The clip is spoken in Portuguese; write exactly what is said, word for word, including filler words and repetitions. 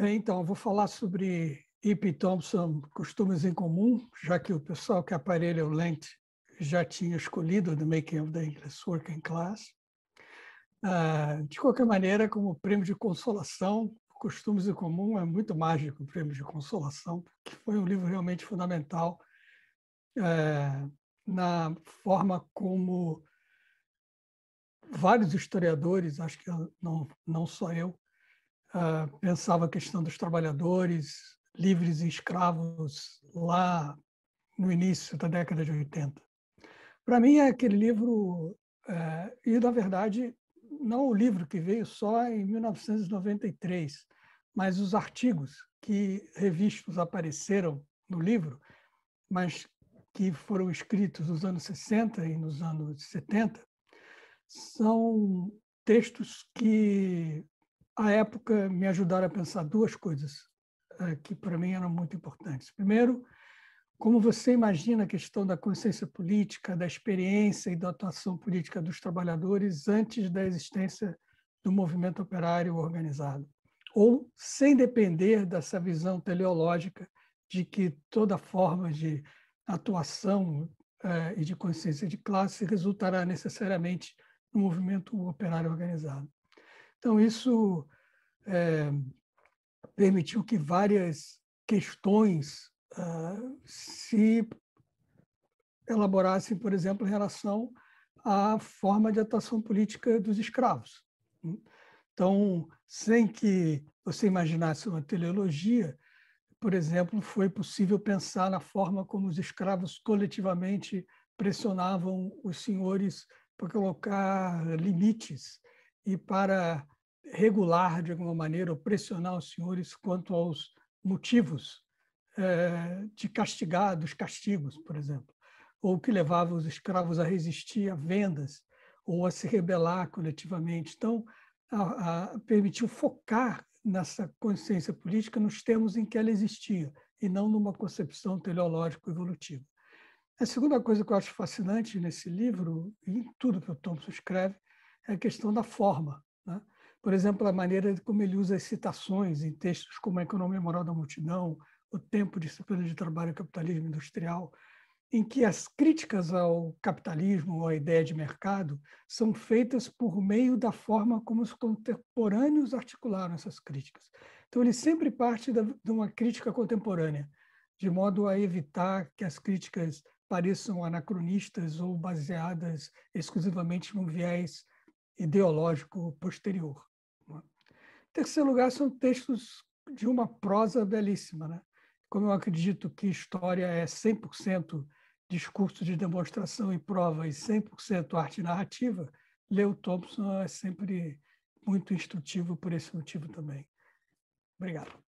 Bem, então, eu vou falar sobre E. P. Thompson, Costumes em Comum, já que o pessoal que aparelha o lente já tinha escolhido The Making of the English Working Class. Uh, de qualquer maneira, como prêmio de consolação, Costumes em Comum é muito mágico, o prêmio de consolação, porque foi um livro realmente fundamental uh, na forma como vários historiadores, acho que não, não só eu, uh, pensava a questão dos trabalhadores livres e escravos lá no início da década de oitenta. Para mim, é aquele livro, uh, e na verdade, não o livro que veio só em mil novecentos e noventa e três, mas os artigos que revistos apareceram no livro, mas que foram escritos nos anos sessenta e nos anos setenta, são textos que, à época, me ajudaram a pensar duas coisas que, para mim, eram muito importantes. Primeiro, como você imagina a questão da consciência política, da experiência e da atuação política dos trabalhadores antes da existência do movimento operário organizado, ou sem depender dessa visão teleológica de que toda forma de atuação eh, e de consciência de classe resultará necessariamente no movimento operário organizado. Então, isso eh, permitiu que várias questões Uh, se elaborassem, por exemplo, em relação à forma de atuação política dos escravos. Então, sem que você imaginasse uma teleologia, por exemplo, foi possível pensar na forma como os escravos coletivamente pressionavam os senhores para colocar limites e para regular, de alguma maneira, ou pressionar os senhores quanto aos motivos de castigar, dos castigos, por exemplo, ou que levava os escravos a resistir a vendas ou a se rebelar coletivamente. Então, a, a, permitiu focar nessa consciência política nos termos em que ela existia e não numa concepção teleológico-evolutiva. A segunda coisa que eu acho fascinante nesse livro, e em tudo que o Thompson escreve, é a questão da forma, né? Por exemplo, a maneira como ele usa as citações em textos como A Economia Moral da Multidão, O Tempo, Disciplina de Trabalho e o Capitalismo Industrial, em que as críticas ao capitalismo ou à ideia de mercado são feitas por meio da forma como os contemporâneos articularam essas críticas. Então, ele sempre parte da, de uma crítica contemporânea, de modo a evitar que as críticas pareçam anacronistas ou baseadas exclusivamente num viés ideológico posterior. Em terceiro lugar, são textos de uma prosa belíssima, né? Como eu acredito que história é cem por cento discurso de demonstração e prova e cem por cento arte narrativa, ler o Thompson é sempre muito instrutivo por esse motivo também. Obrigado.